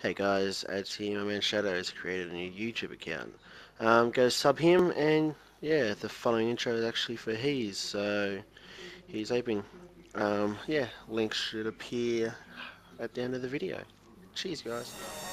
Hey guys, it's here, my man Shadow has created a new YouTube account. Go sub him, and yeah, the following intro is actually for He's, so he's open. Yeah, links should appear at the end of the video. Cheers guys.